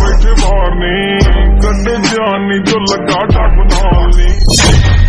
بیٹھے بار نہیں کٹے جان نہیں جو لگا ٹھاک نال نہیں